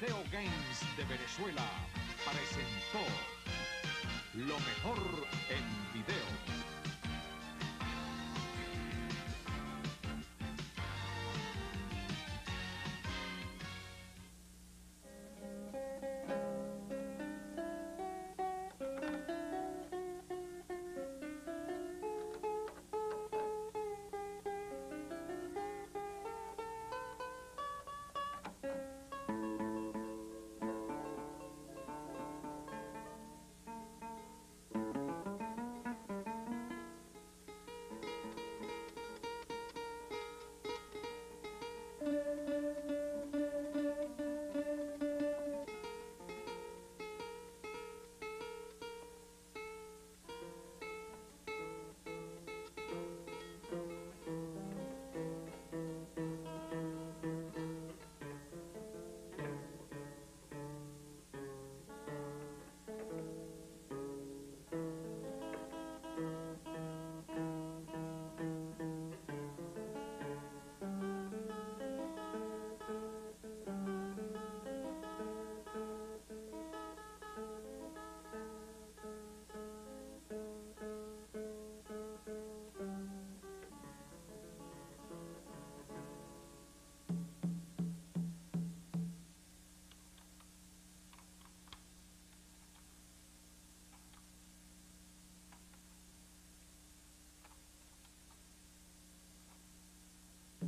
Video Games de Venezuela presentó lo mejor en video.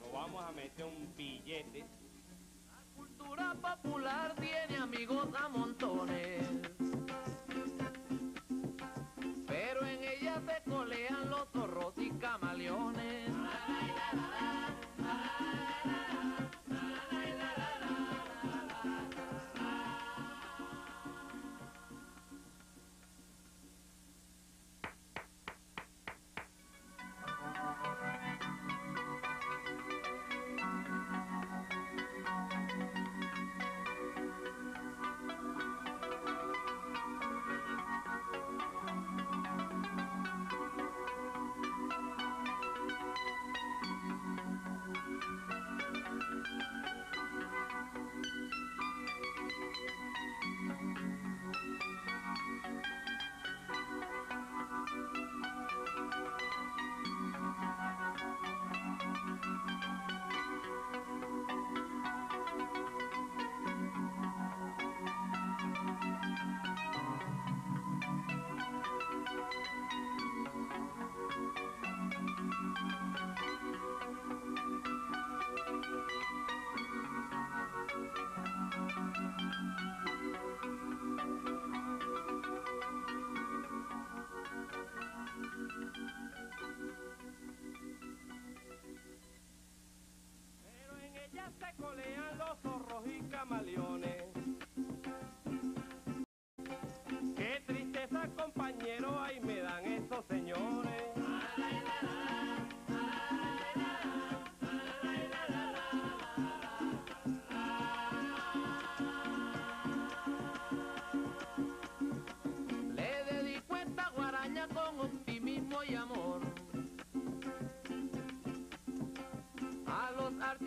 Lo vamos a meter un billete. La cultura popular tiene amigos a montones, pero en ella se colean los zorros y camaleones.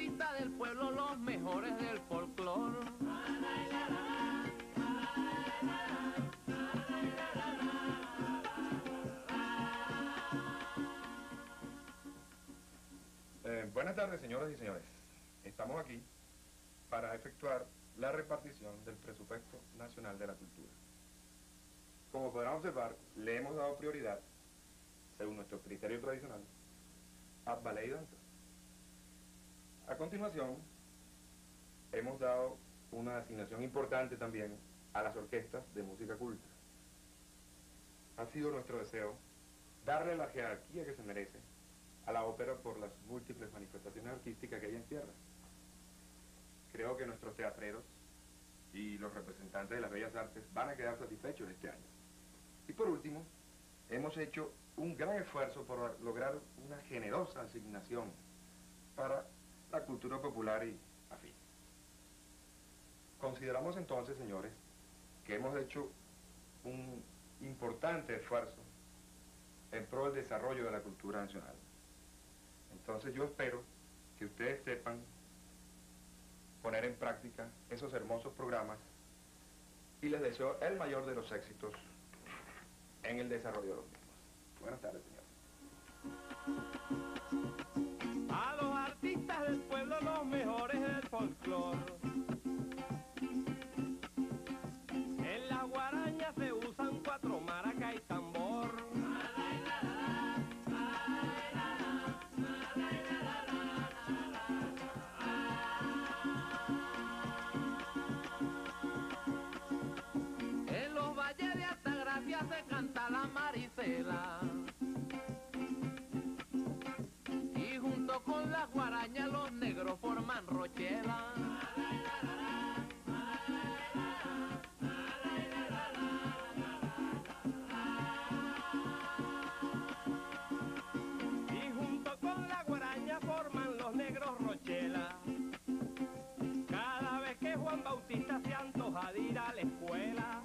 guitarrita del pueblo, los mejores del folclor. Buenas tardes, señoras y señores. Estamos aquí para efectuar la repartición del presupuesto nacional de la cultura. Como podrán observar, le hemos dado prioridad, según nuestro criterio tradicional, a ballet y danza. A continuación, hemos dado una asignación importante también a las orquestas de música culta. Ha sido nuestro deseo darle la jerarquía que se merece a la ópera por las múltiples manifestaciones artísticas que ella encierra. Creo que nuestros teatreros y los representantes de las bellas artes van a quedar satisfechos este año. Y por último, hemos hecho un gran esfuerzo por lograr una generosa asignación para la cultura popular y afín. Consideramos entonces, señores, que hemos hecho un importante esfuerzo en pro del desarrollo de la cultura nacional. Entonces yo espero que ustedes sepan poner en práctica esos hermosos programas y les deseo el mayor de los éxitos en el desarrollo de los mismos. Buenas tardes, señores. A los artistas del pueblo, los mejores del folclor. En la guaraña se usan cuatro maracas y tambor. En los valles de Altagracia se canta la maricela. Con las guarañas los negros forman rochela. Y junto con la guaraña forman los negros rochela. Cada vez que Juan Bautista se antoja de ir a la escuela.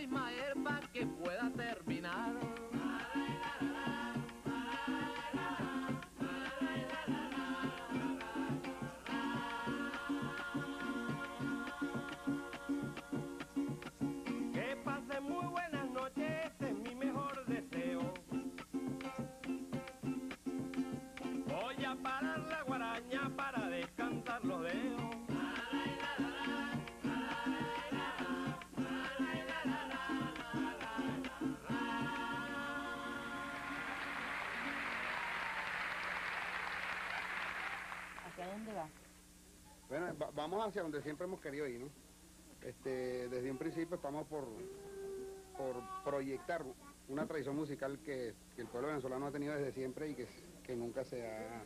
Ismael para que pueda terminar. Que pase muy buenas noches, ese es mi mejor deseo. Voy a parar la guaraña para descansar los dedos. ¿Dónde va? Bueno, vamos hacia donde siempre hemos querido ir, ¿no? Desde un principio estamos por proyectar una tradición musical que el pueblo venezolano ha tenido desde siempre y que nunca se ha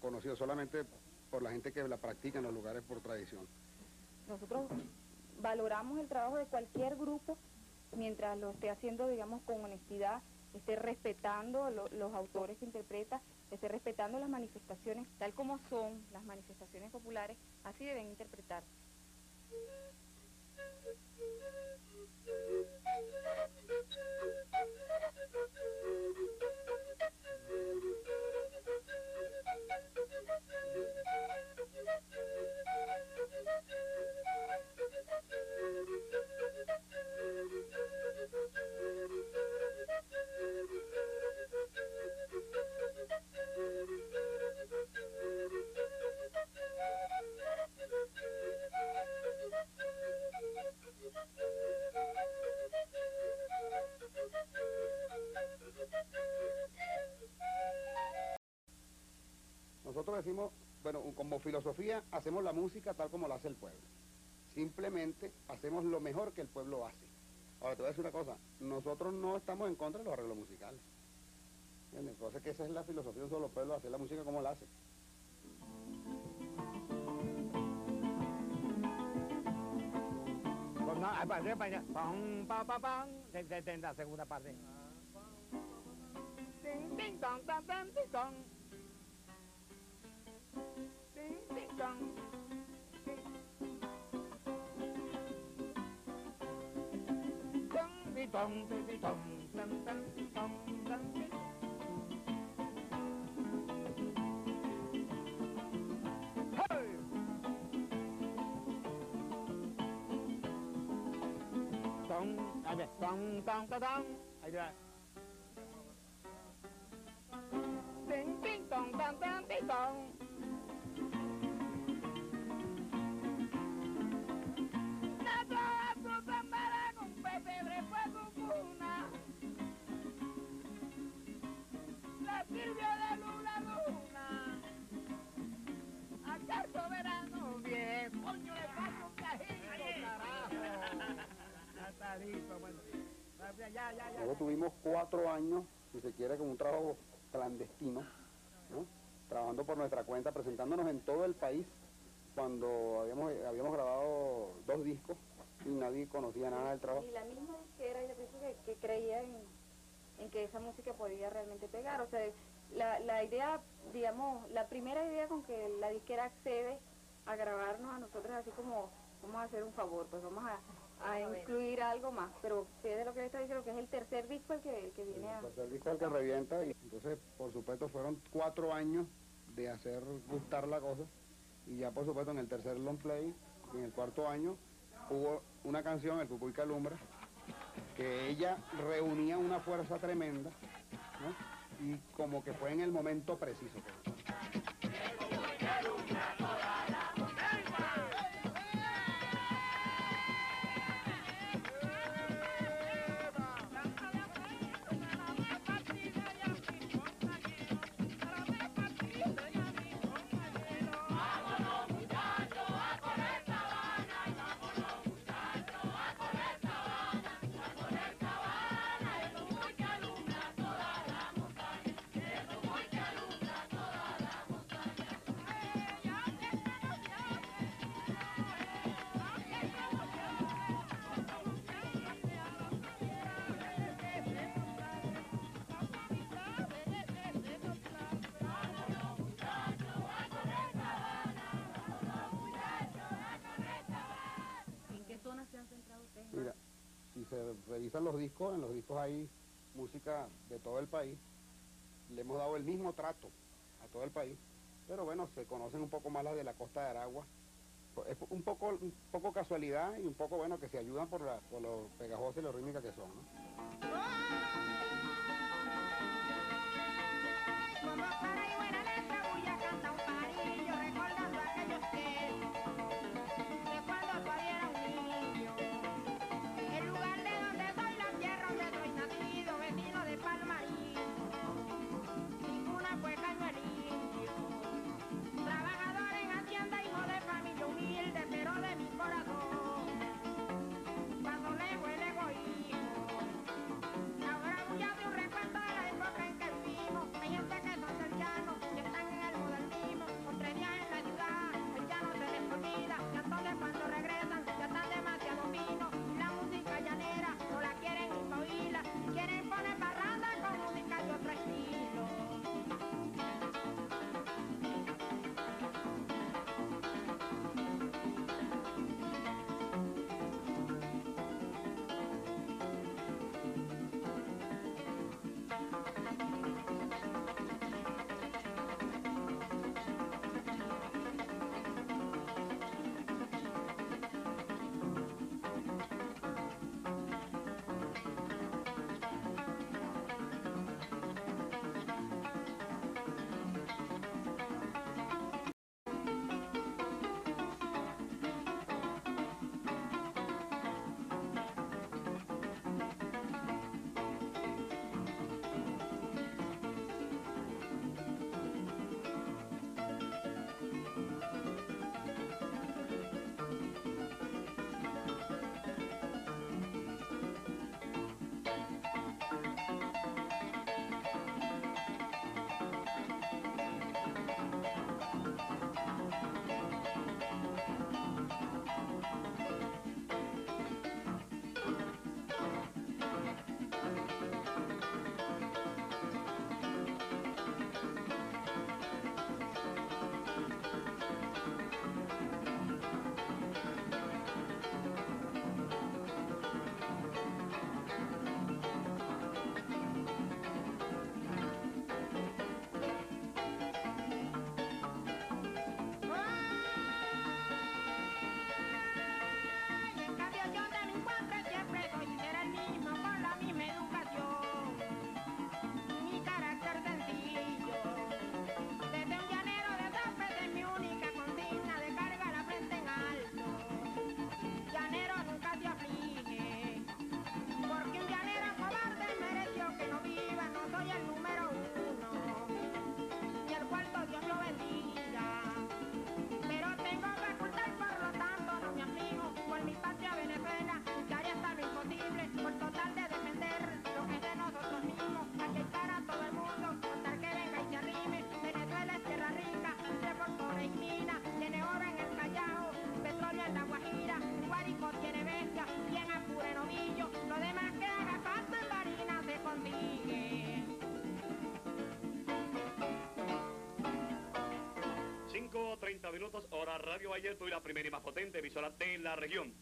conocido, solamente por la gente que la practica en los lugares por tradición. Nosotros valoramos el trabajo de cualquier grupo mientras lo esté haciendo, digamos, con honestidad, esté respetando los autores que interpreta, esté respetando las manifestaciones, tal como son las manifestaciones populares, así deben interpretar. Nosotros decimos, bueno, como filosofía, hacemos la música tal como la hace el pueblo. Simplemente hacemos lo mejor que el pueblo hace. Ahora, te voy a decir una cosa, nosotros no estamos en contra de los arreglos musicales. ¿Entiendes? Entonces, que esa es la filosofía de los pueblos, hacer la música como la hace. Pues no, la segunda parte. Ding dong, dong, dong, ding dong. Ding, ding dong. Ding dong, ding dong, dong, dong, dong, dong, dong. Okay, dong, dong, dong, dong. I do that. Ding, ding, dong, dong, dong, ding, dong. Nato a tu tambara con pepebre fue tu cuna. La sirvió de luna luna. Acá soberano bien, coño le paso un cajito, carajo. Luego tuvimos 4 años, si se quiere, con un trabajo clandestino, ¿no? Trabajando por nuestra cuenta, presentándonos en todo el país, cuando habíamos grabado 2 discos y nadie conocía nada del trabajo. Y la misma que era, y la misma que creía en que esa música podía realmente pegar. O sea, la idea, digamos, la primera idea con que la disquera accede a grabarnos a nosotros, así como vamos a hacer un favor, pues vamos a incluir algo más, pero usted de lo que le está diciendo que es el tercer disco el que viene a... El tercer disco el que revienta, y entonces por supuesto fueron 4 años de hacer gustar la cosa, y ya por supuesto en el tercer long play, en el 4º año, hubo una canción, El Cucuy que Alumbra, que ella reunía una fuerza tremenda, ¿no? Y como que fue en el momento preciso. Mira, si se revisan los discos, en los discos hay música de todo el país. Le hemos dado el mismo trato a todo el país, pero bueno, se conocen un poco más las de la costa de Aragua. Es un poco casualidad y un poco, bueno, que se ayudan por lo pegajosa y lo rítmica que son, ¿no? 2, 30 minutos, hora Radio Valleto y la primera y más potente emisora de la región.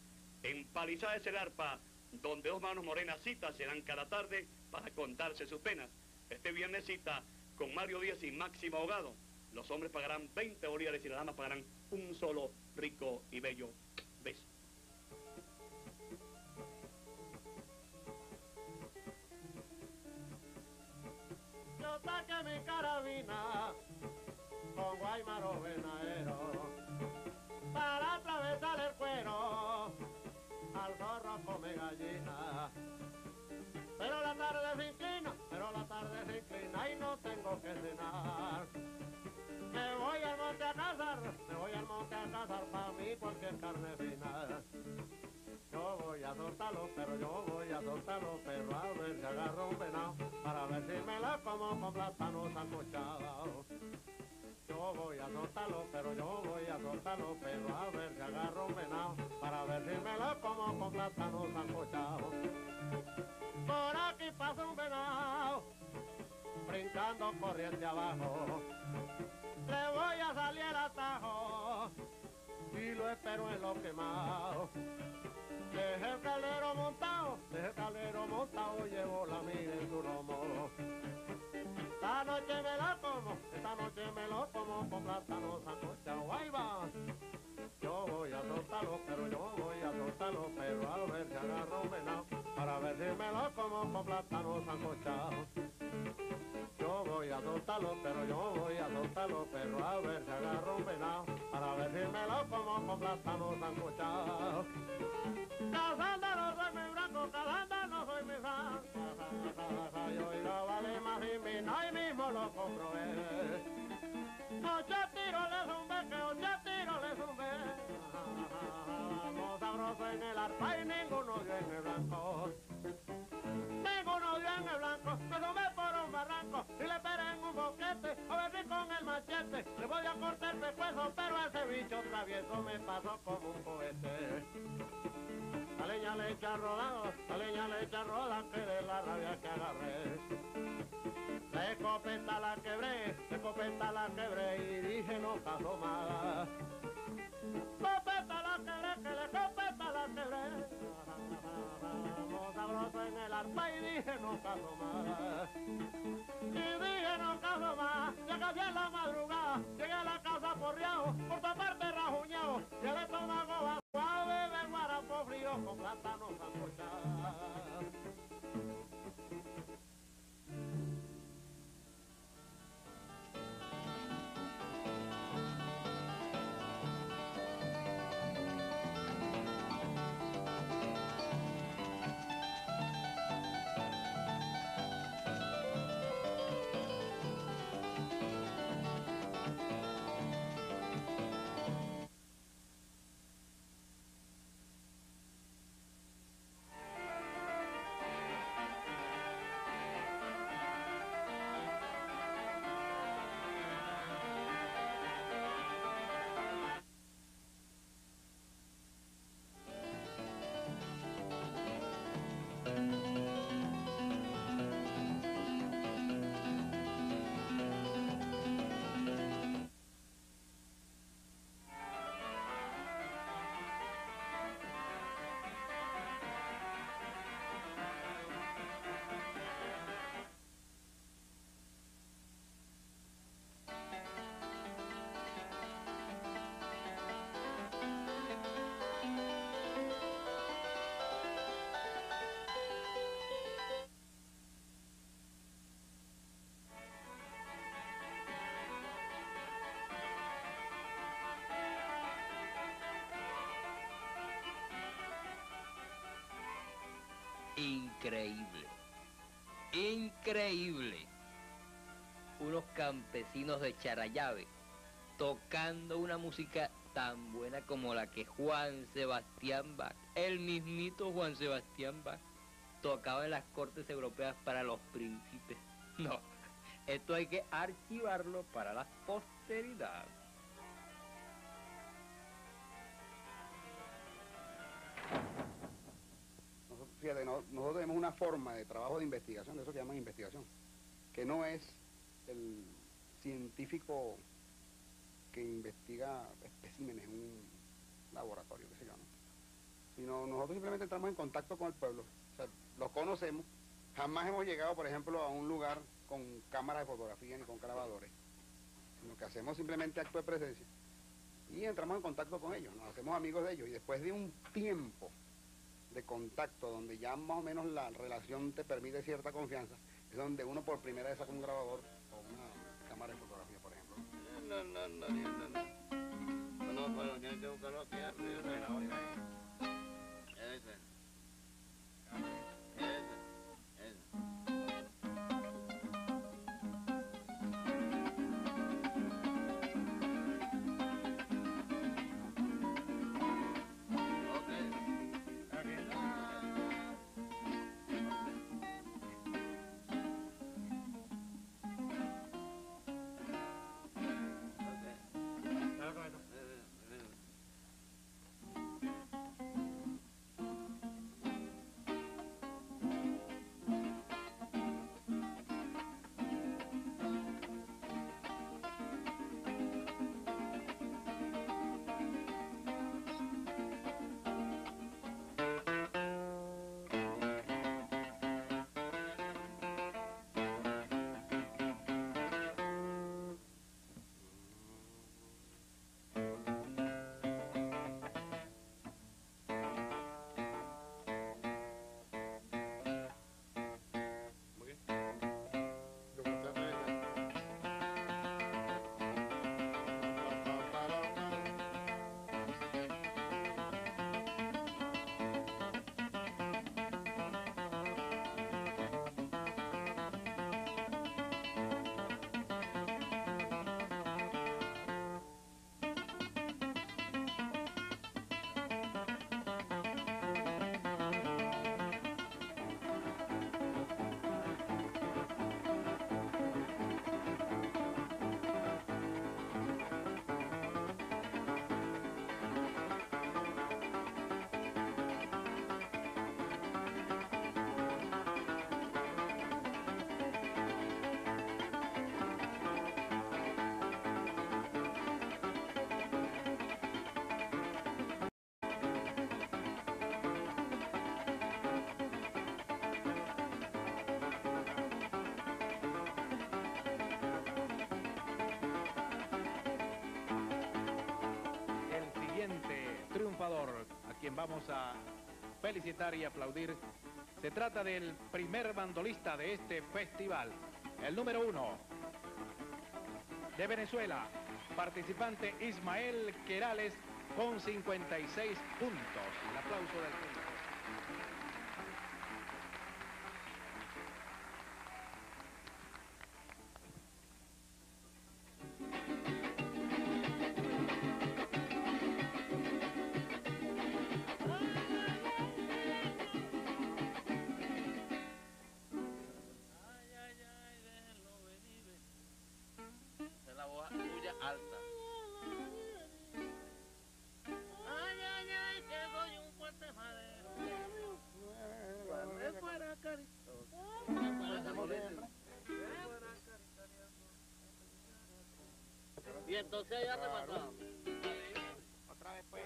En Palizades el Arpa, donde dos manos morenas citas se dan cada tarde para contarse sus penas. Este viernes cita con Mario Díaz y Máximo Ahogado. Los hombres pagarán 20 bolívares y las damas pagarán un solo rico y bello beso. Yo saqué mi carabina con Guaymaro Venadero para atravesar el cuero al zorro come gallina. Pero la tarde se inclina, pero la tarde se inclina y no tengo que cenar. Me voy al monte a cazar, me voy al monte a cazar, para mí cualquier carne final. Yo voy a soltar los perros, yo voy a soltar los perros, a ver si agarro un venado, para ver si me la como con plátano sancochado. Yo voy a soltar los perros, yo voy a soltar los perros, a ver si agarro un venado, para ver si me la como con plátano sancochado. Por aquí pasa un venado, brincando corriente abajo. Le voy a salir el atajo y lo espero en lo quemado. Deje el calero montado, deje el calero montado, llevo la mira en su lomo. Esta noche me la como, esta noche me lo como con plátano sancochado. Ahí va. Yo voy a soltarlo, pero yo voy a soltarlo, pero a ver si agarro un venado, para ver si me lo como con plátano sancochado. Yo voy a soltarlo, pero yo voy a soltarlo, pero a ver si agarro un venado, para ver si me lo como con plátano sancochado. Cazanda no soy mi blanco, cazanda no soy mi san, yo y no vale más y mi no, y mismo lo comprobé. Ocho tiros le zumbé, que ocho tiros le zumbé. Vamos sabroso en el arpa y ninguno dio en el blanco. Ninguno dio en el blanco, me sumé por un barranco y le esperé en un boquete, a ver si con el machete le voy a cortar el pescuezo, pero ese bicho travieso me pasó como un cohete. La leña le echa rodado, la leña le echa roda, que de la rabia que agarré. La escopeta la quebré, la escopeta la quebré y dije no pasó más. Escopeta la quebré, que la escopeta la quebré. Vamos sabroso en el arpa y dije no pasó más. Y dije no pasó más, ya casi en la madrugada, llegué a la casa porreado, por toda parte rajuñado, y el estómago va. Con plátano sancochado. Increíble, increíble. Unos campesinos de Charallave tocando una música tan buena como la que Juan Sebastián Bach, el mismito Juan Sebastián Bach, tocaba en las cortes europeas para los príncipes. No, esto hay que archivarlo para la posteridad. Fíjate, nosotros tenemos una forma de trabajo de investigación, de eso que llaman investigación, que no es el científico que investiga especímenes en un laboratorio, qué sé yo, ¿no? Sino nosotros simplemente entramos en contacto con el pueblo, o sea, los conocemos. Jamás hemos llegado, por ejemplo, a un lugar con cámaras de fotografía ni con grabadores. Lo que hacemos simplemente acto de presencia. Y entramos en contacto con ellos, nos hacemos amigos de ellos. Y después de un tiempo de contacto, donde ya más o menos la relación te permite cierta confianza, es donde uno por primera vez saca un grabador o una cámara de fotografía, por ejemplo. No, tienes que buscarlo aquí arriba. A quien vamos a felicitar y aplaudir. Se trata del primer bandolista de este festival, el número 1 de Venezuela, participante Ismael Querales, con 56 puntos. El aplauso del público. Y entonces allá rematamos. Otra vez pues.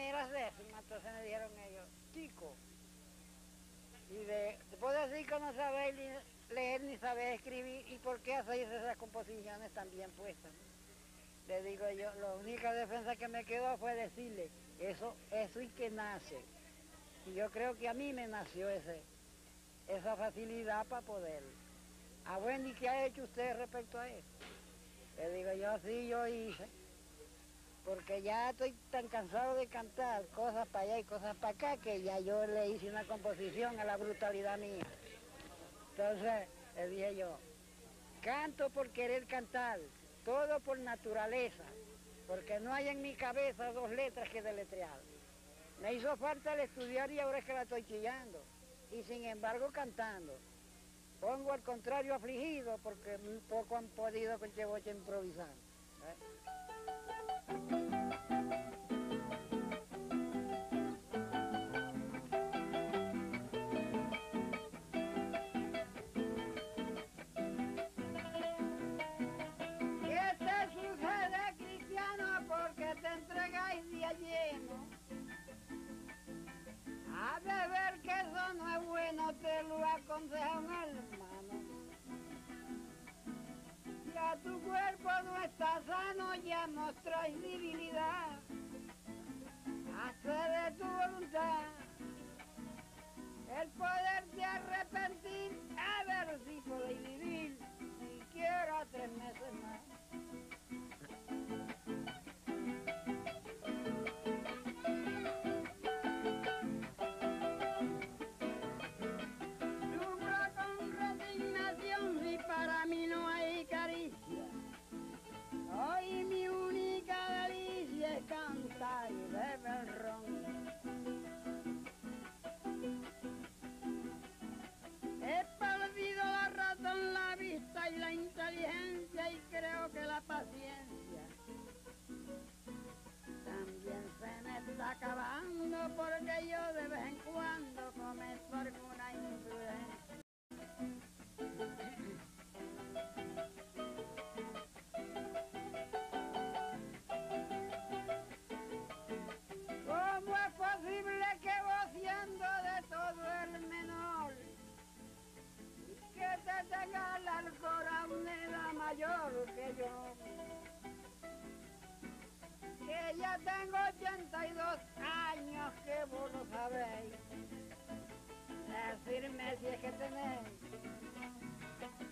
primeras décimas, entonces me dieron ellos, chico. Y después de decir que no sabéis leer ni saber escribir, ¿y por qué hacéis esas composiciones tan bien puestas? Le digo yo, la única defensa que me quedó fue decirle, eso y que nace. Y yo creo que a mí me nació esa facilidad para poder. Ah, bueno, ¿y qué ha hecho usted respecto a eso? Le digo yo, sí, yo hice, porque ya estoy tan cansado de cantar cosas para allá y cosas para acá, que ya yo le hice una composición a la brutalidad mía. Entonces, le dije yo, canto por querer cantar, todo por naturaleza, porque no hay en mi cabeza dos letras que deletrear. Me hizo falta el estudiar y ahora es que la estoy chillando, y sin embargo cantando. Pongo al contrario afligido, porque muy poco han podido con Cheboche improvisar. Y este sucede, cristiano, porque te entregáis día lleno. A beber que eso no es bueno, te lo aconseja un hermano. Ya tu cuerpo no está sano, ya mostráis debilidad. Haz de tu voluntad el poder de arrepentir, a ver si podéis vivir siquiera 3 meses más. Creo que la paciencia también se me está acabando, porque yo de vez en cuando cometo alguna imprudencia. ¿Cómo es posible que vos, siendo de todo el menor, que te tenga el corazón mayor que yo, que ya tengo 82 años, que vos lo sabéis, decirme si es que tenéis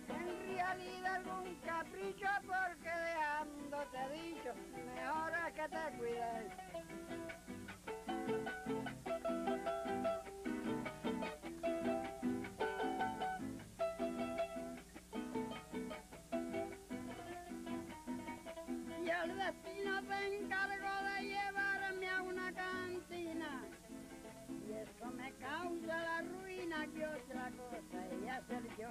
en realidad algún capricho, porque dejándote dicho, mejor es que te cuides. Causa la ruina que otra cosa he de hacer yo.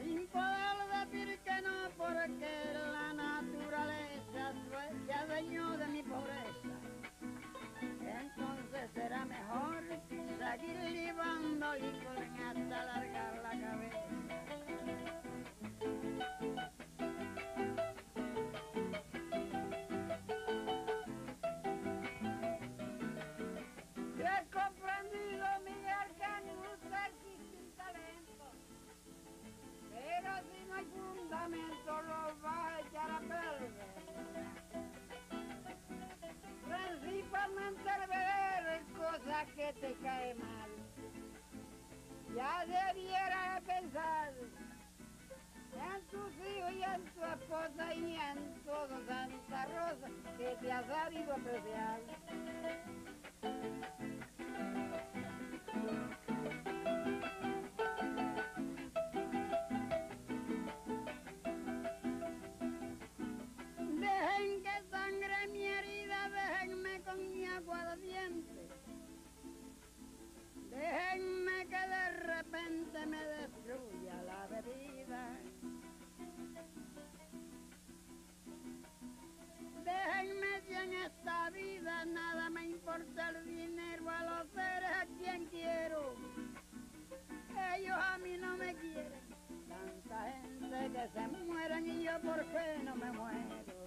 Sin poder decir que no, porque la naturaleza ya dueño de mi pobreza. Entonces será mejor seguir libando y con hasta alargar la cabeza. Los vas a echar a perder, principalmente el beber, cosas que te cae mal. Ya debieras pensar en tus hijos y en tu esposa y en todo Santa Rosa que te ha sabido apreciar. Déjenme que de repente me destruya la bebida. Déjenme si en esta vida nada me importa el dinero, a los seres a quien quiero. Ellos a mí no me quieren. Tanta gente que se mueren y yo por fe no me muero.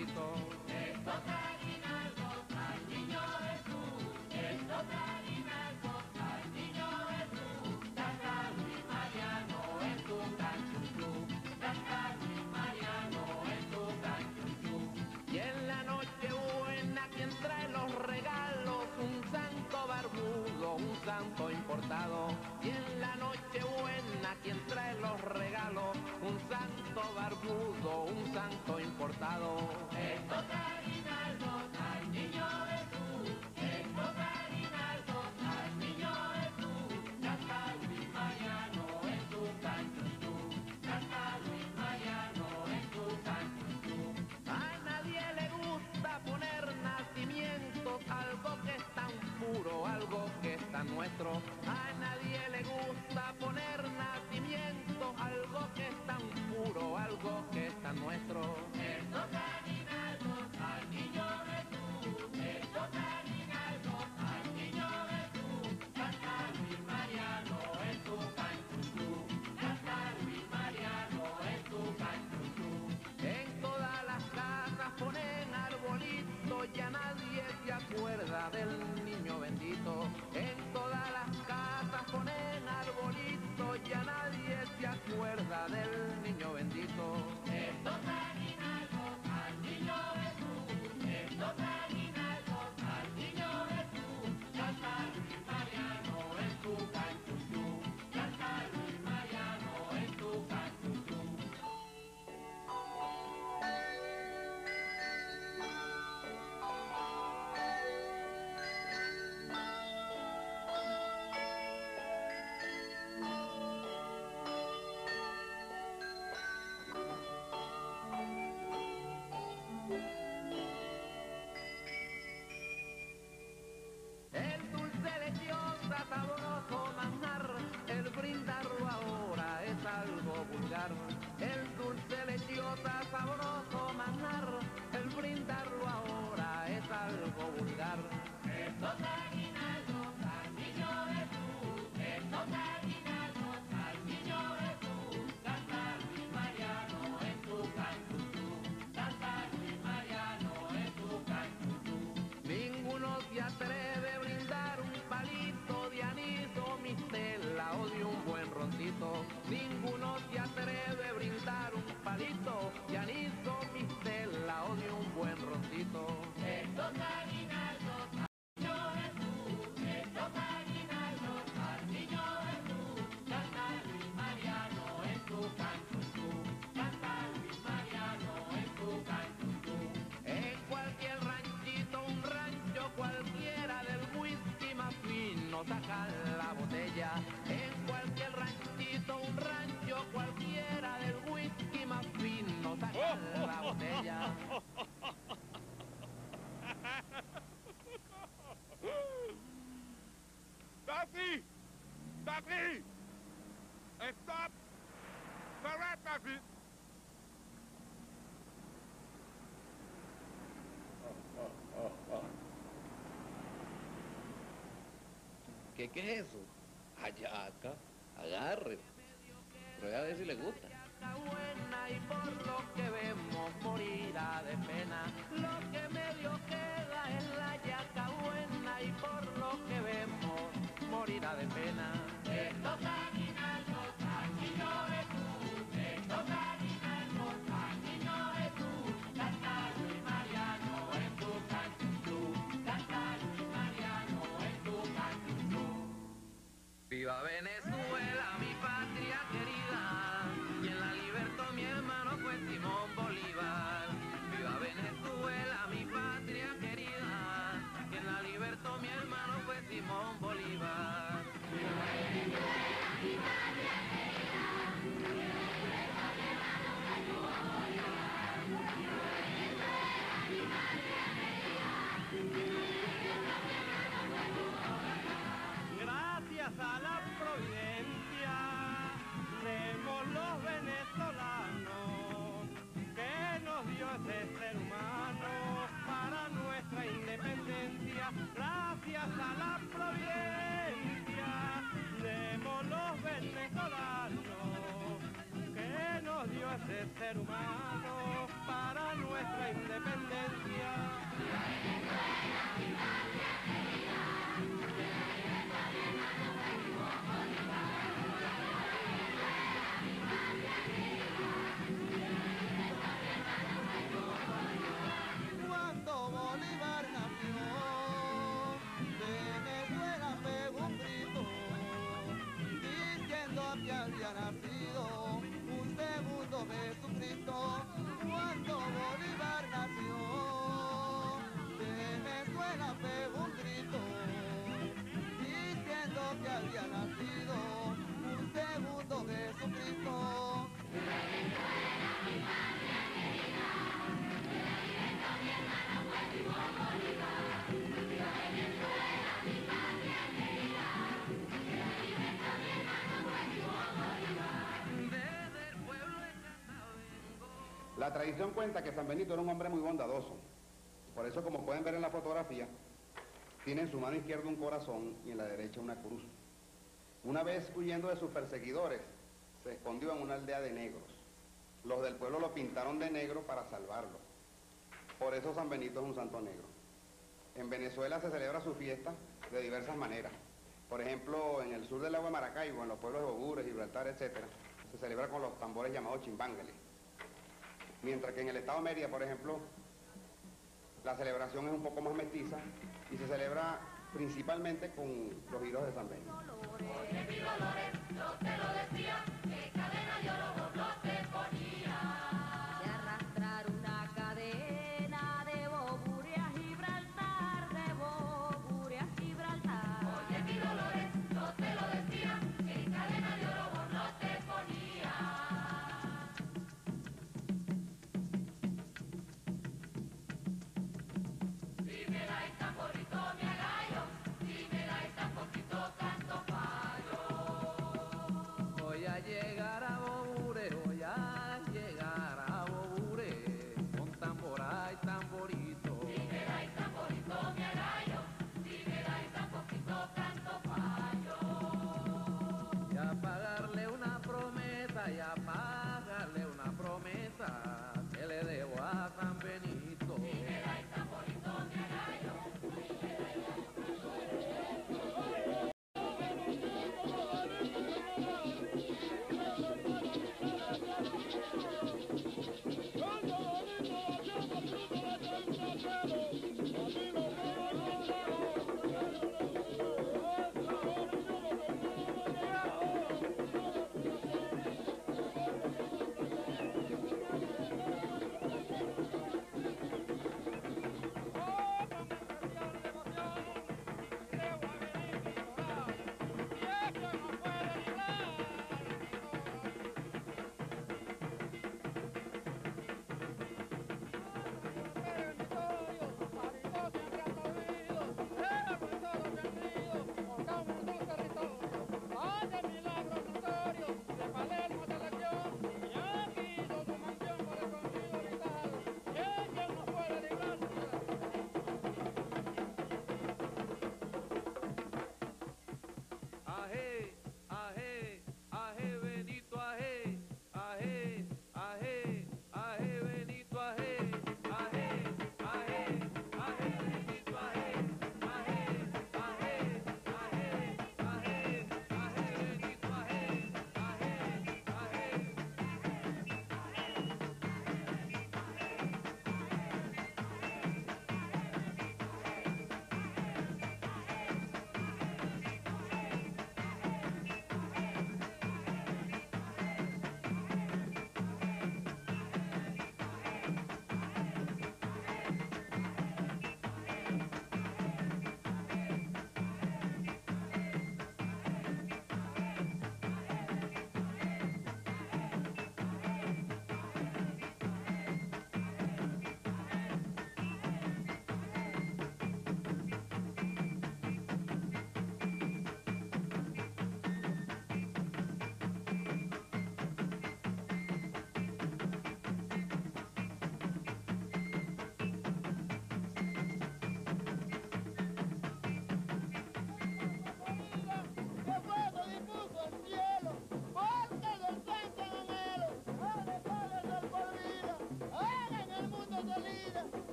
Benito. Esto traen algo al niño Jesús, esto traen algo al niño Jesús. Canta Luis Mariano en tu canchuchú, canta Luis Mariano en tu canchuchú. Y en la noche buena quien trae los regalos, un santo barbudo, un santo importado. Y en la noche buena quien trae los regalos, un santo barbudo, un santo importado. Esto traen algo al niño Jesús, esto traen algo al niño Jesús. Canta Luis Mariano en tu canchuchú, canta Luis Mariano en tu canchuchú. A nadie le gusta poner nacimiento, algo que es tan puro, algo que es tan nuestro. A nadie le gusta poner nacimiento, algo que es tan puro, algo que es tan nuestro. Esto traen algo al niño Jesús, esto traen algo al niño Jesús. Canta Luis Mariano en tu canchuchú, canta Luis Mariano en tu canchuchú. En todas las casas ponen arbolito, ya nadie se acuerda del niño bendito. En todas las casas ponen arbolito, ya nadie se acuerda del niño bendito. Esto traen algo al niño Jesús, esto traen algo al niño Jesús. Canta Luis Mariano en tu canchuchú, canta Luis Mariano en tu canchuchú. Sabroso manjar, el brindarlo ahora es algo vulgar. El dulce lechosa, sabroso manjar, el brindarlo ahora es algo vulgar. Esto traen algo al niño Jesús, esto traen algo al niño Jesús. Canta Luis Mariano en tu canchuchú, canta Luis Mariano en tu canchuchú. Ninguno se atreve a brindar un palito de anís o mistela o de un buen roncito. Ninguno se atreve a brindar un palito de anís o mistela o de un buen roncito. Esto traen algo al niño Jesús, esto traen algo al niño Jesús. Canta Luis Mariano en tu canchuchú, canta Luis Mariano en tu canchuchú. En cualquier ranchito, un rancho cualquiera, del whisky más fino sacan la botella. En cualquier ranchito, un rancho cualquiera, del whisky más fino sacan la botella. Taxi! Taxi! Stop! Correct, taxi! ¿Qué es eso? Ayaca, agarre. Prueba a ver si le gusta. Buena y por lo que vemos morirá de pena. Lo que medio queda es la yaca buena y por lo que vemos morirá de pena. Esto traen algo al niño Jesús, esto traen algo al niño Jesús. Canta Luis Mariano en tu canchuchú, canta Luis Mariano en tu canchuchú. Viva Venezuela, mi patria querida, quien la libertó mi hermano fue Simón Bolívar. Viva Venezuela, mi patria querida, quien la libertó mi hermano fue Simón Bolívar. Viva Venezuela, mi patria querida, quien la libertó mi hermano fue Simón Bolívar. Viva Venezuela, mi patria querida, quien la libertó mi hermano fue Simón Bolívar. Gracias a la providencia seremos los venezolanos que nos dio ese ser humano para nuestra independencia. Gracias a la providencia seremos los venezolanos que nos dio ese ser humano para nuestra independencia. Cuando Bolívar nació, Venezuela pegó un grito, diciendo que había nacido un segundo Jesucristo. Venezuela, mi patria querida, reviviendo mi hermano Guatire Bolívar. Venezuela, mi patria querida, reviviendo mi hermano Guatire Bolívar. La tradición cuenta que San Benito era un hombre muy bondadoso. Por eso, como pueden ver en la fotografía, tiene en su mano izquierda un corazón y en la derecha una cruz. Una vez, huyendo de sus perseguidores, se escondió en una aldea de negros. Los del pueblo lo pintaron de negro para salvarlo. Por eso San Benito es un santo negro. En Venezuela se celebra su fiesta de diversas maneras. Por ejemplo, en el sur del lago de Maracaibo, en los pueblos de Ogures, Gibraltar, etc., se celebra con los tambores llamados chimbángeles. Mientras que en el estado de Mérida, por ejemplo, la celebración es un poco más mestiza y se celebra principalmente con los giros de San Benito. De arrastrar una cadena de Ogures a Gibraltar, de Ogures a Gibraltar. Oye, mi Dolores, yo te lo decía, que cadena de oro vos no te ponías. Voy a llegar a Ogures, voy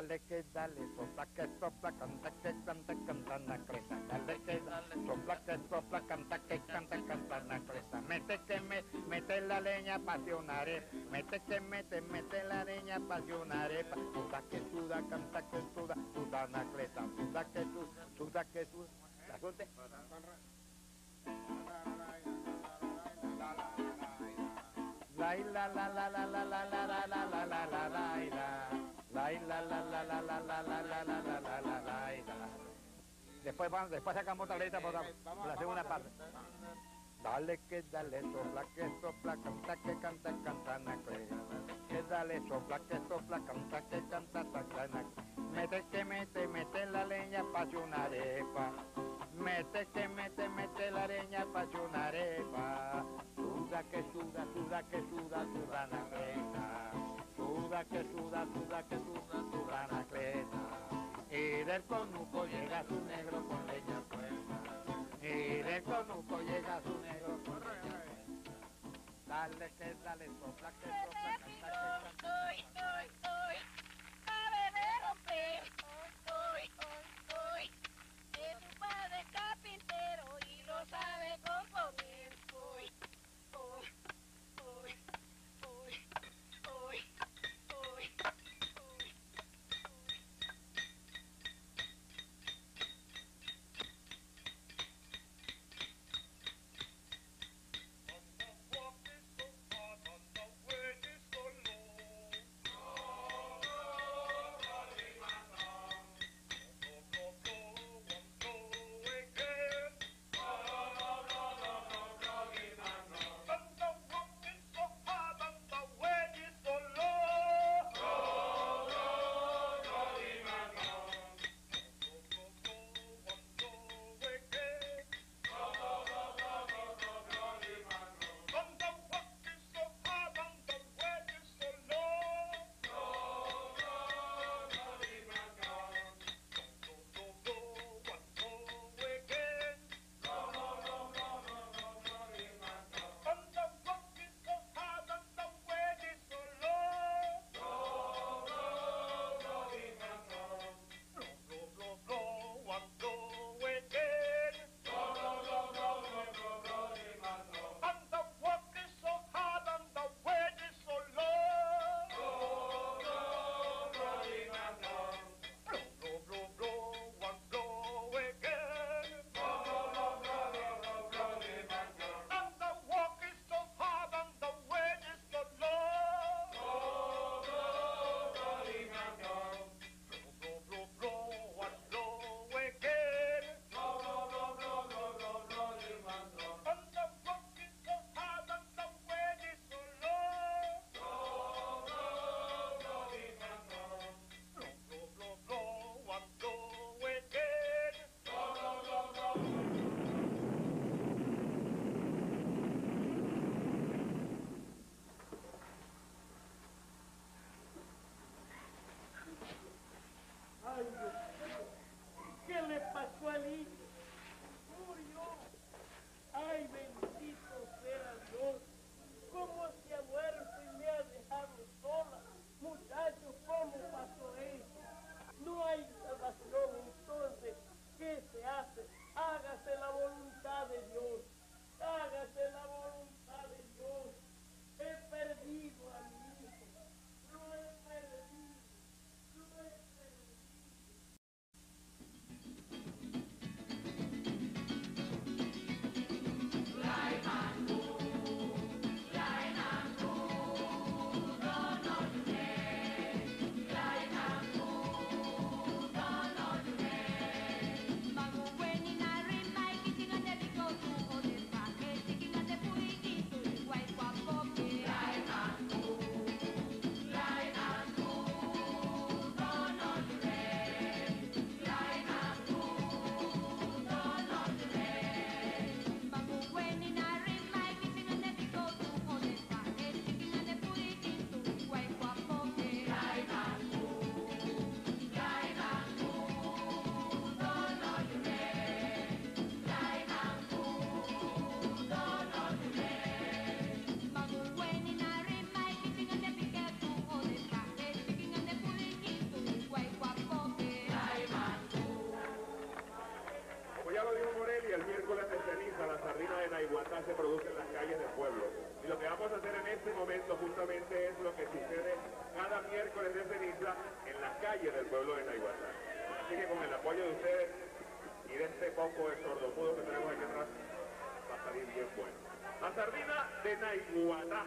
dale que dale, sopla, canta, cantana cresa, dale que dale, sopla, canta, cantana cresa, mete la leña pasionare, mete la leña pasionare, suda, canta que suda, sudana cresa, suda que suda, ¿la suerte? La la la la la la la la la la la la la la. Después sacamos otra letra por la segunda parte. Dale que dale, sopla que sopla, canta que canta, cantana cresa. Que dale, sopla, canta que canta, cantana cresa. Mete que mete la leña pa' una arepa. Mete que mete la leña pa' una arepa. Suda que suda, sudana cresa. Suda que suda, sudana cresa. Y del conuco llega su negro con leña puesta. Y del conuco llega su negro con leña puesta. Dale que dale, sopla que sopla, canta que soy. A beber o pez, soy. Que tu padre es carpintero y lo sabe componer. miércoles de ceniza en las calles del pueblo de Naiguatá. Así que con el apoyo de ustedes y de este poco de sordomudo que tenemos aquí atrás, va a salir bien bueno. La sardina de Naiguatá.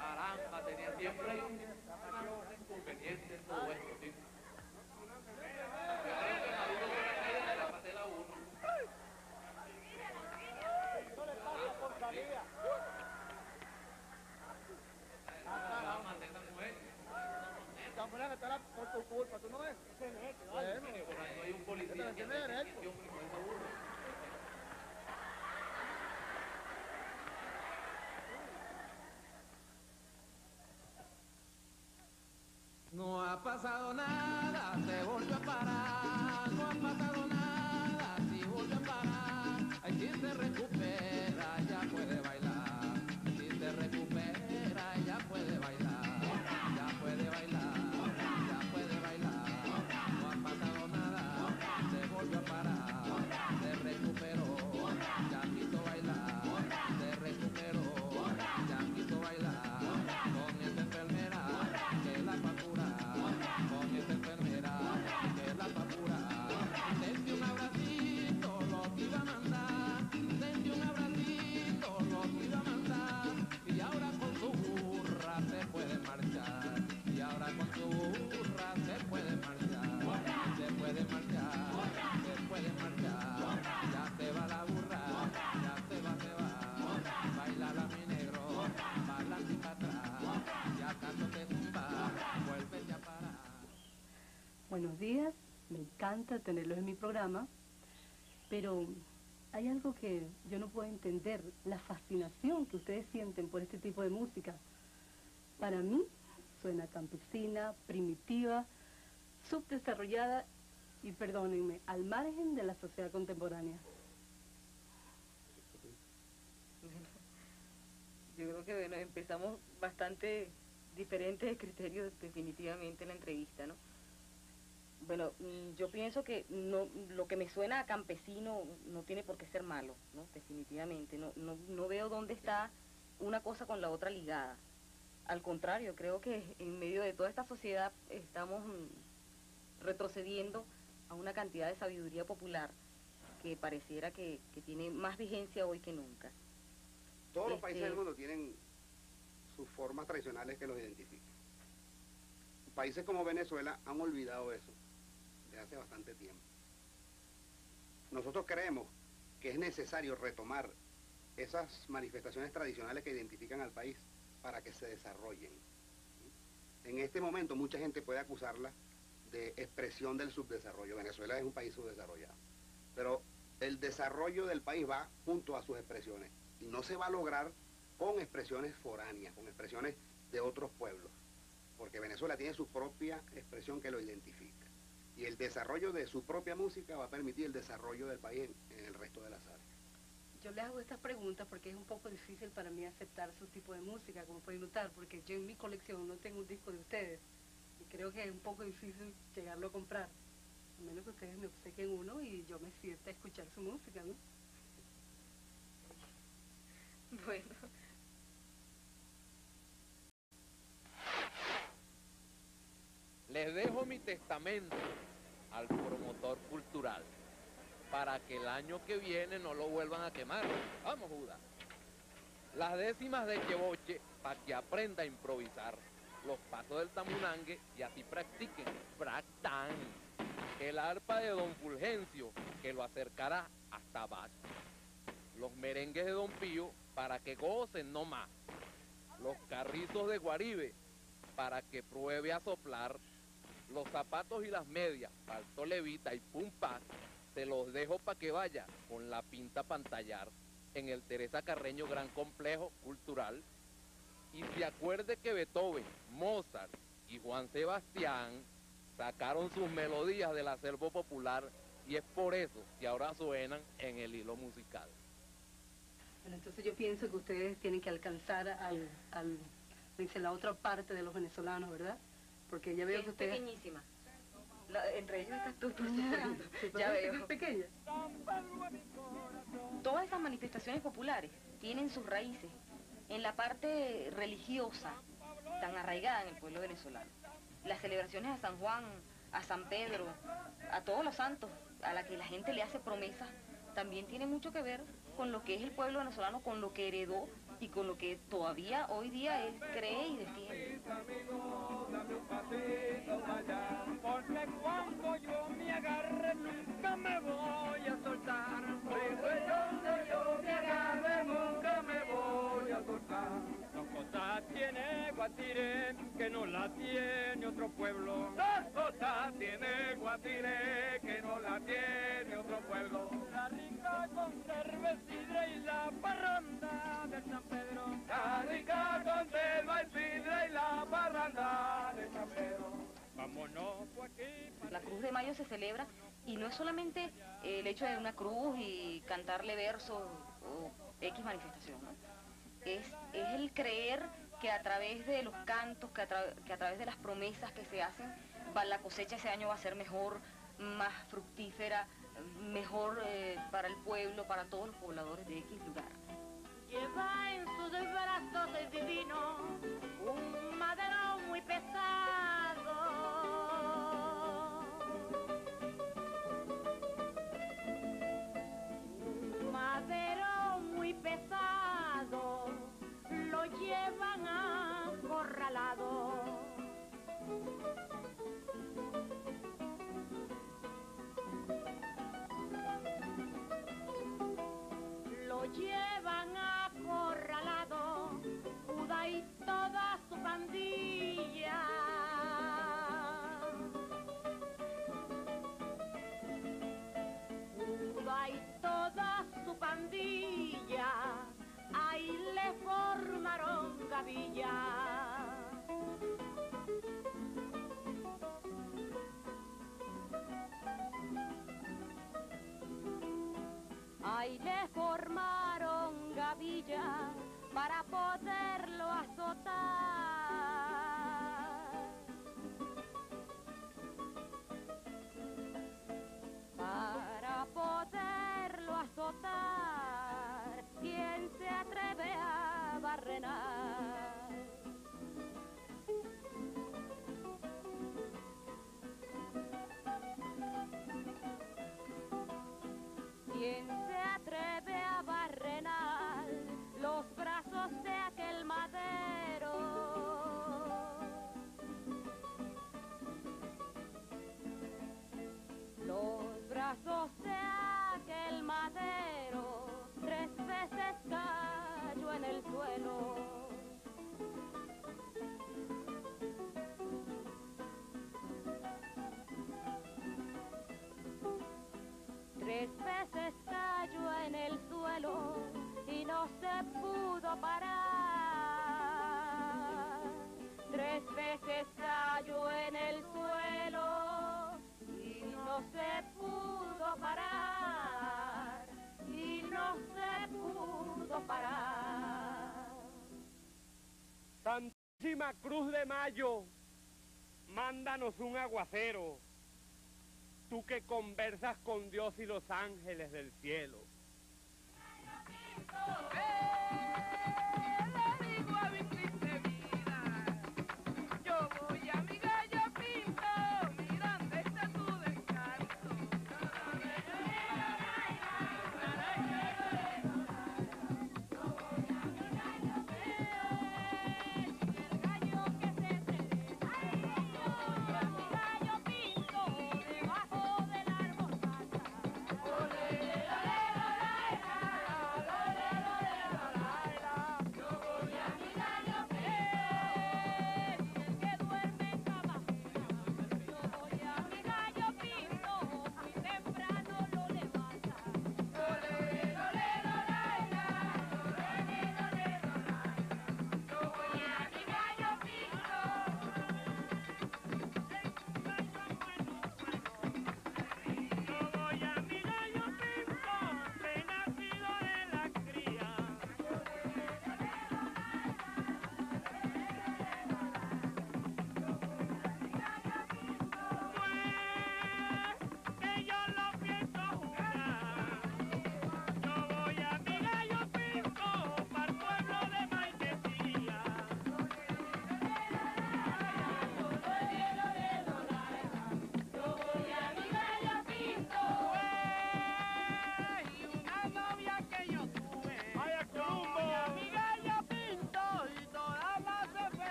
Caramba, tenía siempre inconvenientes todo esto, ¿sí? mantener, ¿eh? No ha pasado nada, se volvió a parar. No ha pasado nada, si volvió a parar. Ay, si se recupera, ya puede bailar. Si se recupera, ya puede bailar. Ya puede bailar, ya puede bailar. No ha pasado nada, se volvió a parar. Se recuperó, ya quiso bailar. Se recuperó, ya quiso bailar. Con esta enfermera que la va a curar. Con esta enfermera que la va a curar. Desde un abracito lo que iba a mandar. Desde un abracito lo que iba a mandar. Y ahora con su burra se puede marchar. Y ahora con su burra se puede marchar. Se puede marchar, se puede marchar. Ya se va la burra, ya se va, se va. Bailala mi negro, baila así para atrás. Ya tanto te tumba, vuelve ya para. Buenos días, me encanta tenerlos en mi programa, pero hay algo que yo no puedo entender, la fascinación que ustedes sienten por este tipo de música. Para mí suena campesina, primitiva, subdesarrollada y, perdónenme, al margen de la sociedad contemporánea. Yo creo que, bueno, empezamos bastante diferentes de criterios definitivamente en la entrevista, ¿no? Bueno, yo pienso que no, lo que me suena a campesino no tiene por qué ser malo, ¿no? Definitivamente, no veo dónde está una cosa con la otra ligada. Al contrario, creo que en medio de toda esta sociedad estamos retrocediendo a una cantidad de sabiduría popular que pareciera que tiene más vigencia hoy que nunca. Todos los países del mundo tienen sus formas tradicionales que los identifican. Países como Venezuela han olvidado eso desde hace bastante tiempo. Nosotros creemos que es necesario retomar esas manifestaciones tradicionales que identifican al país para que se desarrollen. En este momento mucha gente puede acusarla de expresión del subdesarrollo. Venezuela es un país subdesarrollado, pero el desarrollo del país va junto a sus expresiones y no se va a lograr con expresiones foráneas, con expresiones de otros pueblos, porque Venezuela tiene su propia expresión que lo identifica y el desarrollo de su propia música va a permitir el desarrollo del país en el resto de las áreas. Yo les hago estas preguntas porque es un poco difícil para mí aceptar su tipo de música, como pueden notar, porque yo en mi colección no tengo un disco de ustedes y creo que es un poco difícil llegarlo a comprar, a menos que ustedes me obsequen uno y yo me sienta a escuchar su música, ¿no? Bueno. Les dejo mi testamento al promotor cultural para que el año que viene no lo vuelvan a quemar. Vamos, Judas. Las décimas de Cheboche para que aprenda a improvisar. Los pasos del tamunangue y así practiquen. Practan. El arpa de don Fulgencio que lo acercará hasta Bach. Los merengues de don Pío para que gocen no más. Los carrizos de Guaribe para que pruebe a soplar. Los zapatos y las medias, palto levita y pumpas. Se los dejo para que vaya con la pinta pantallar en el Teresa Carreño Gran Complejo Cultural. Y se acuerde que Beethoven, Mozart y Juan Sebastián sacaron sus melodías del acervo popular y es por eso que ahora suenan en el hilo musical. Bueno, entonces yo pienso que ustedes tienen que alcanzar dice, la otra parte de los venezolanos, ¿verdad? Porque ya veo que ustedes... Pequeñísima. Entre ellos estás tú, ya veo. Pequeña. Todas esas manifestaciones populares tienen sus raíces en la parte religiosa tan arraigada en el pueblo venezolano. Las celebraciones a San Juan, a San Pedro, a todos los santos, a la que la gente le hace promesas, también tiene mucho que ver con lo que es el pueblo venezolano, con lo que heredó y con lo que todavía hoy día él cree y defiende. Porque cuando yo me agarre nunca me voy a soltar. Porque donde yo me agarre nunca me voy a soltar. Dos cosas tiene Guatire que no la tiene otro pueblo. ¡Dos cosa tiene Guatire que no la tiene otro pueblo. La rica con cerveza, sidra y la parranda de San Pedro. La rica con cerveza, sidra y la parranda de San Pedro. Vámonos pues aquí. La Cruz de Mayo se celebra y no es solamente el hecho de una cruz y cantarle versos o X manifestación, ¿no? Es el creer que a través de los cantos, que a través de las promesas que se hacen, la cosecha ese año va a ser mejor, más fructífera, mejor para el pueblo, para todos los pobladores de X lugar. Lleva en sus brazos el divino un madero muy pesado. Un madero muy pesado lo llevan acorralado. Lo llevan acorralado, Judá y toda su pandilla. Judá y toda su pandilla, ahí le formaron gavilla. Ahí le formaron gavilla para poderlo azotar. Para poderlo azotar, ¿quién se atreve a barrenar? ¿Quién se atreve a barrenar los brazos de aquel madero? Los brazos de aquel madero 3 veces cayó en el suelo. Tres veces cayó en el suelo y no se pudo parar. 3 veces cayó en el suelo y no se pudo parar. Y no se pudo parar. Santísima Cruz de Mayo, mándanos un aguacero. Tú que conversas con Dios y los ángeles del cielo.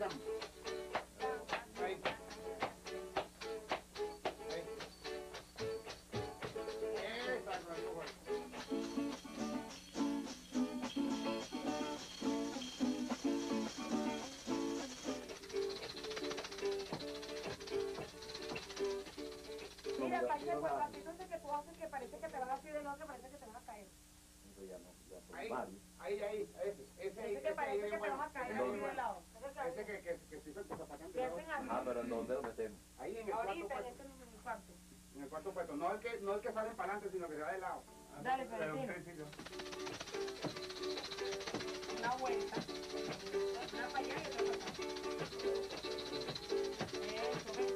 down. Right. Right. And back right over. Mira, Pache, pues así que tú haces que parece que te vas a ir del otro, parece que te vas a caer. Entonces ya no, ya son varios. Ese que parece que te vas a caer así del lado. Ese que se hizo el pasapacante. Ah, pero ¿dónde lo metemos? Ahí en el cuarto. Ahorita, en el cuarto. En el cuarto puesto. No el que sale para adelante, sino que se va de lado. Dale, pero una vuelta. Una para allá y otra para acá. Eso, ven.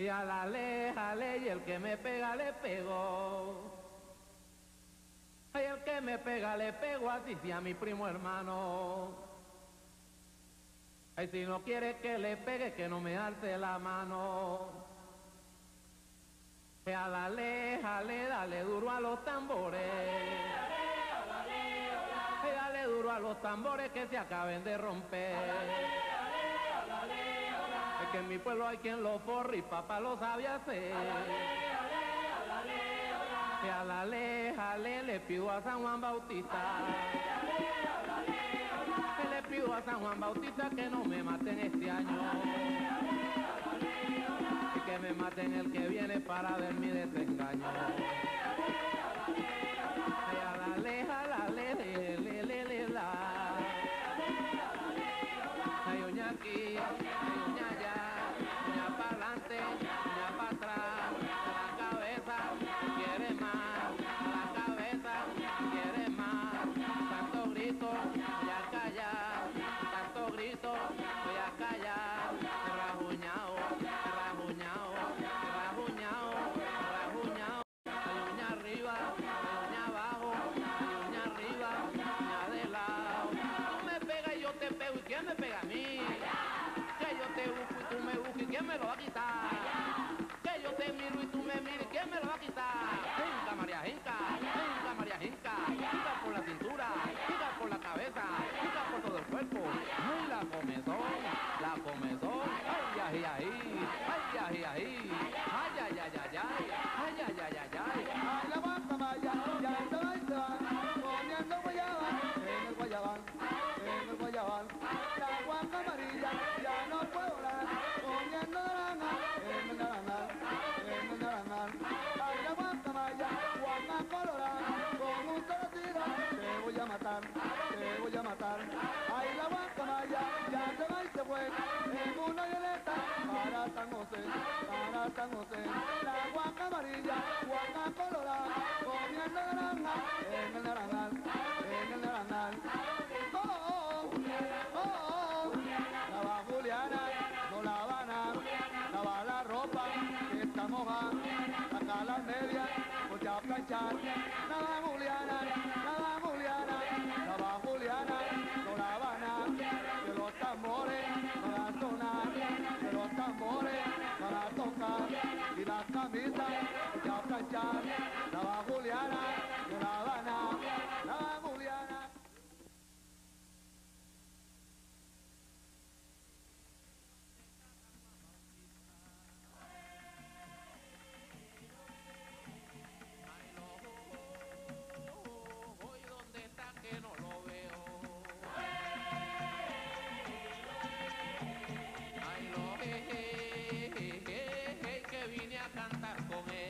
Y a la lejale, y el que me pega le pegó. Y el que me pega le pegó, así sea mi primo hermano. Y si no quiere que le pegue, que no me alce la mano. Y a la lejale, dale duro a los tambores. Y dale duro a los tambores que se acaben de romper. Que en mi pueblo hay quien lo forre y papá lo sabe hacer. Que a la lejale le pido a San Juan Bautista. que le pido a San Juan Bautista que no me maten este año. Y que me maten el que viene para ver mi desengaño. San José, la guaca amarilla, guaca colorada, comiendo naranja, en el naranjal, en el naranjal. Oh, oh, oh, la va Juliana, no la Habana, lava la ropa, que está mojada, saca las medias, voy a planchar. La va Juliana, la va Juliana, la va Juliana, no la Habana, que los tambores para sonar, que los tambores para tocar. Y las camisas voy a planchar, la va Juliana, no la Habana, la va Juliana. Con él.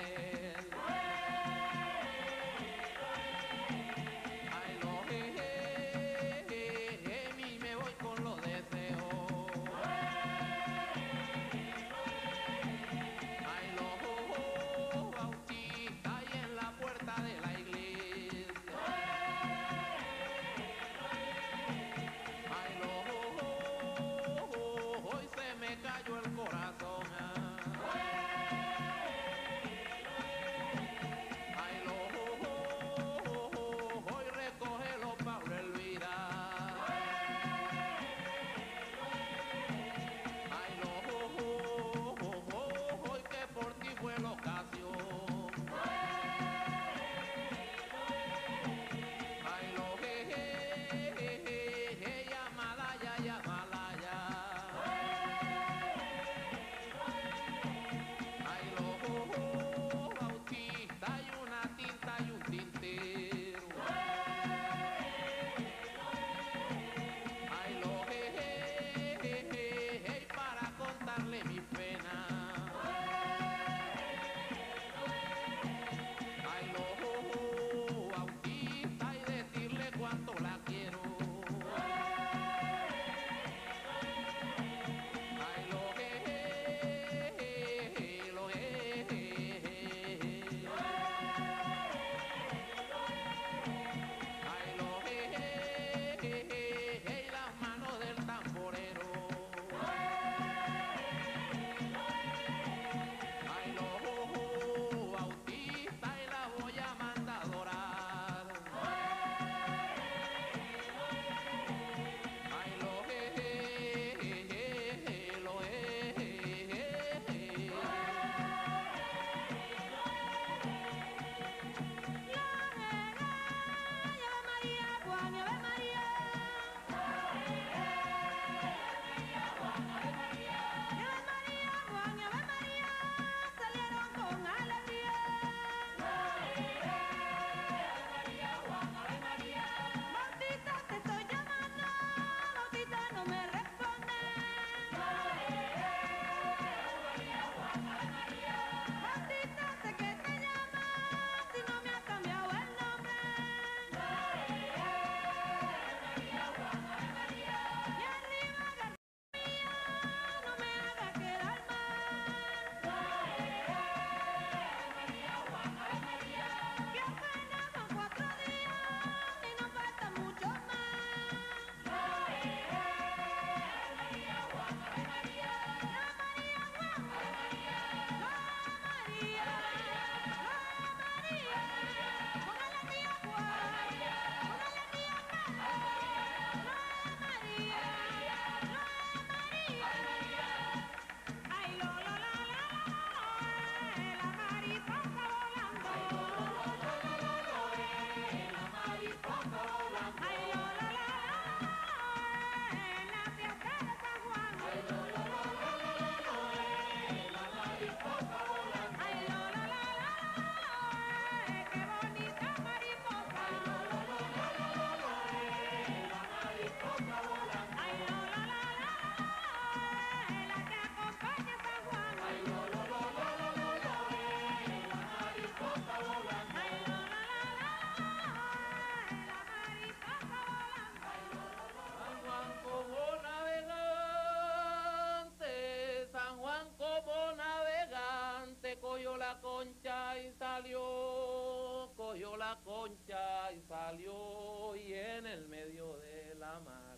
la concha y salió, cogió la concha y salió, y en el medio de la mar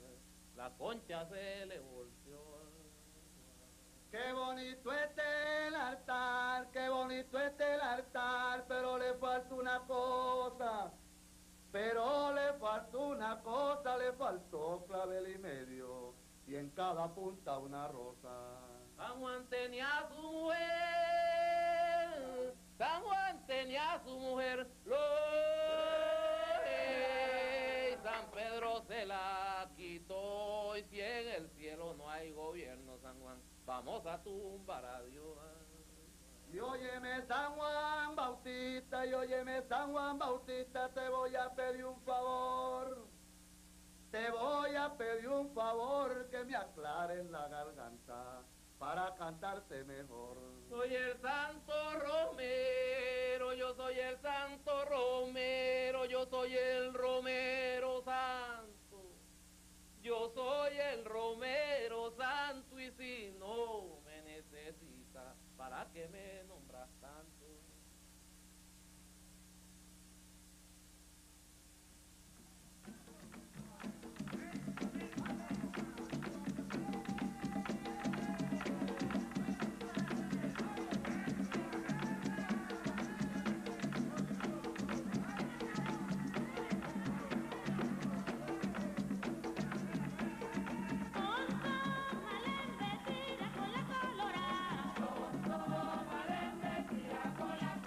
la concha se le volteó. Qué bonito este el altar, qué bonito este el altar, pero le falta una cosa, pero le faltó una cosa, le faltó clavel y medio, y en cada punta una rosa. San Juan tenía a su mujer, San Juan tenía a su mujer, San Pedro se la quitó, y si en el cielo no hay gobierno, San Juan, vamos a tumbar a Dios. Y óyeme San Juan Bautista, y óyeme San Juan Bautista, te voy a pedir un favor. Te voy a pedir un favor, que me aclares la garganta para cantarte mejor. Soy el Santo Romero, yo soy el Santo Romero, yo soy el Romero Santo. Yo soy el Romero Santo, y si no me necesitas, ¿para qué me nombras tanto? Hola.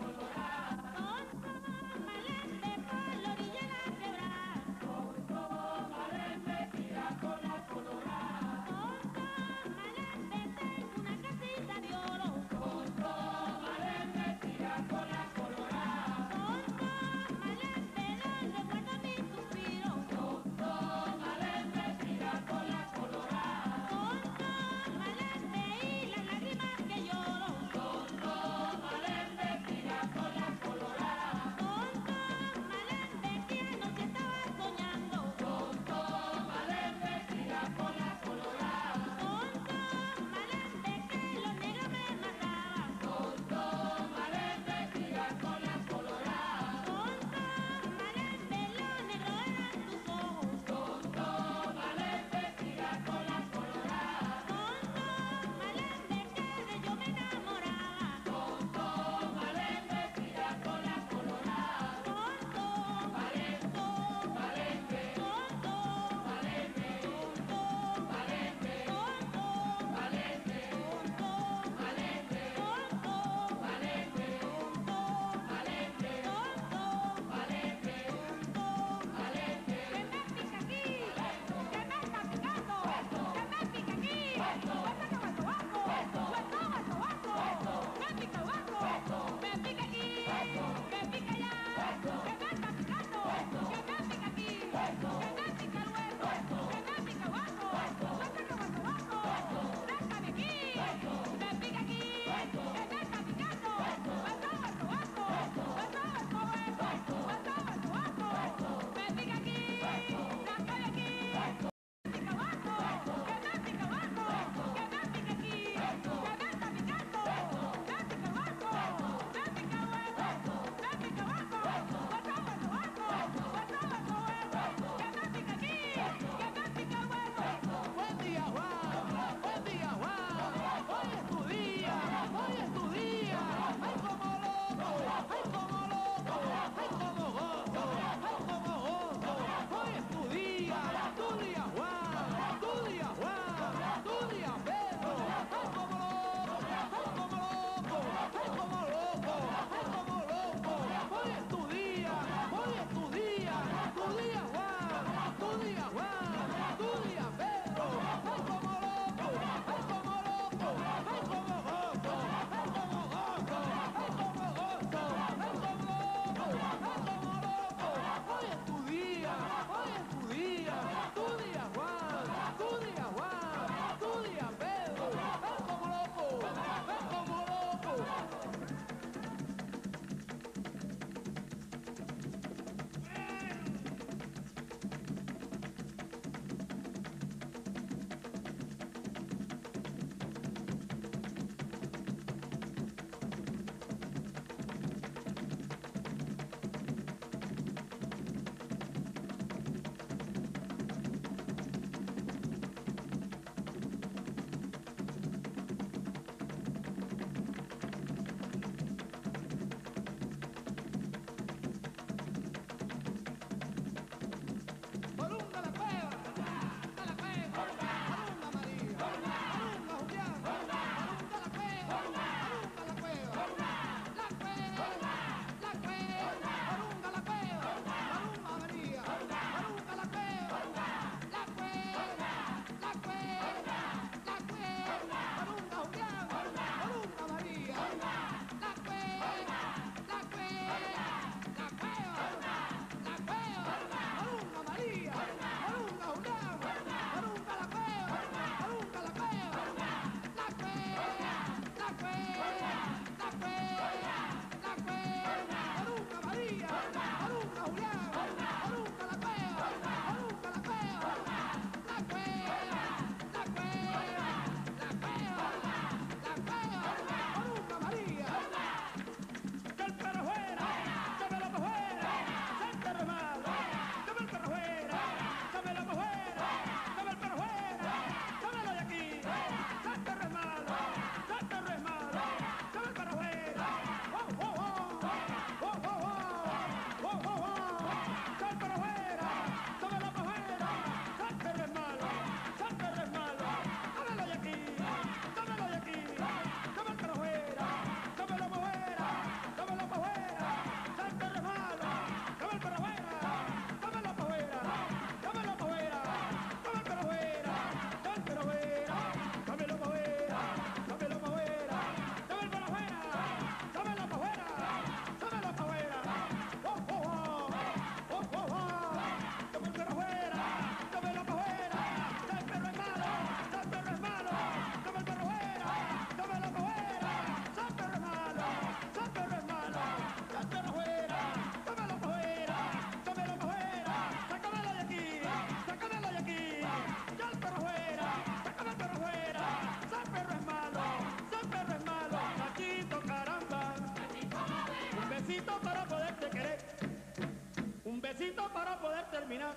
besito para poderte querer, un besito para poder terminar.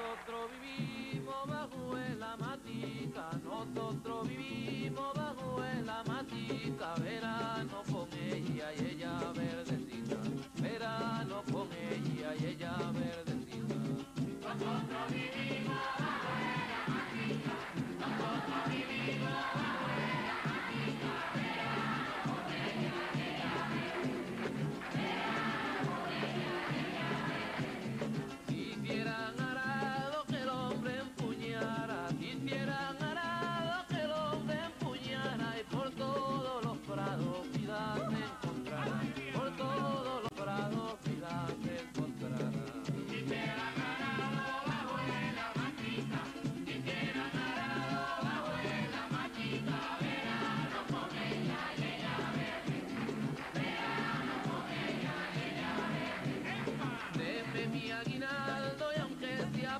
Nosotros vivimos bajo la matica, nosotros vivimos bajo la matica, verano con ella y ella verdecita, verano con ella y ella verdecita. Nosotros vivimos bajo la matica, nosotros vivimos bajo la matica, verano con ella y ella verdecita, verano con ella y ella verdecita. Si vieran arado que el hombre empuñara, si vieran arado que el hombre empuñara, y por todos los prados vida se encontrará, por todos los prados vida se encontrará.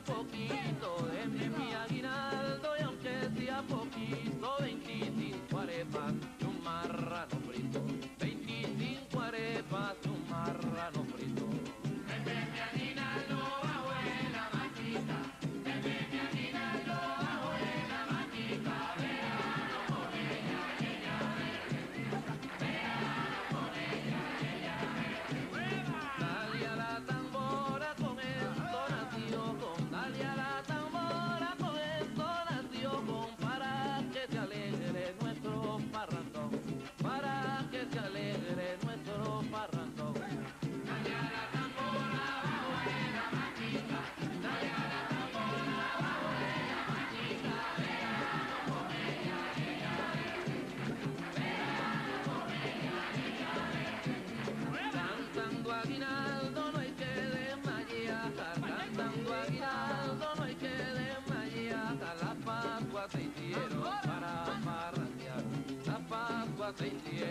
Poquito, denme mi aguinaldo y aunque sea poquito, 25 arepas y un marrano frito, 25 arepas y un marrano frito. Denme mi aguinaldo bajo la maquita, denme mi aguinaldo bajo la maquita, verano con ella, ella verde, verano con ella, ella verde. Dale a la tambora con esto nació con. Dale a la tambora con esto nació con, para que se alegre nuestro parrandón, para que se alegre nuestro parrandón. Dale a la tambora bajo la maquita, dale a la tambora bajo la maquita, verano con ella, ella verde, verano con ella, ella verde. Cantando aguinaldo no hay que desmayar, cantando aguinaldo no hay que desmayar, la Pascua se hicieron para parrandear, la Pascua se hicieron.